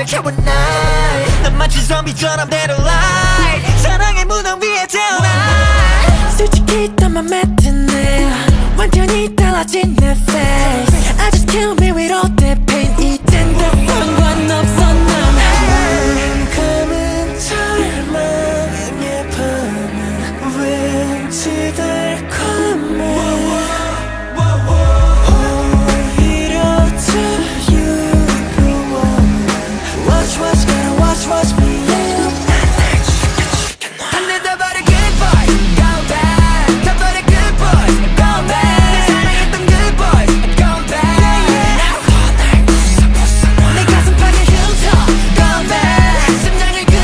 밤을 겨운 날 난 마치 좀비처럼 dead or alive 사랑의 무덤 위에 태어나 솔직히 있던 맘에 드네 완전히 달라진 내 face I just kill me with all the pain 이젠 더 상관없어 난 잠깐은 잘만은 예쁜은 왠지 달콤해 Watch me I'm not about a good boy, gone bad I'm about a good boy, gone bad 내 사랑했던 good boy, gone bad 날 꺼낼 수 없었나 내 가슴팍에 흠터, gone bad 심장을 긁고,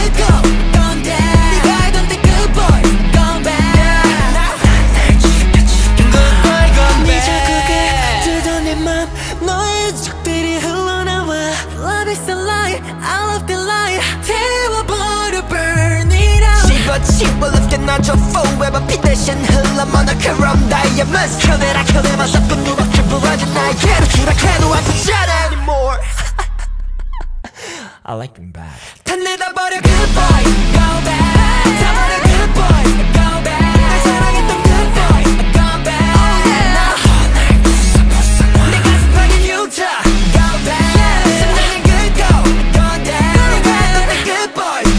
gone dead 네가 알던 내 good boy, gone bad 날 꺼낼 수 없었나 good boy, gone bad 네 자국에 뜯어 내 맘 너의 흔적들이 흘러나와 Love is a lie, I love the lie 집어 엎겨놔줘 forever 피 대신 흘러 모노크롬 다이아몬드 그대라 그대 맞서 꿈 누박해 부러진 나의 괴로 추락해도 아프잖아 anymore I like being bad 다 내다버려 good boy go bad 다 버려 good boy go bad 날 사랑했던 good boy go bad 나 화낼 수 없어 내 가슴팍에 흉터 go bad 심장을 긁고 go down 네가 했던 내 good boy go down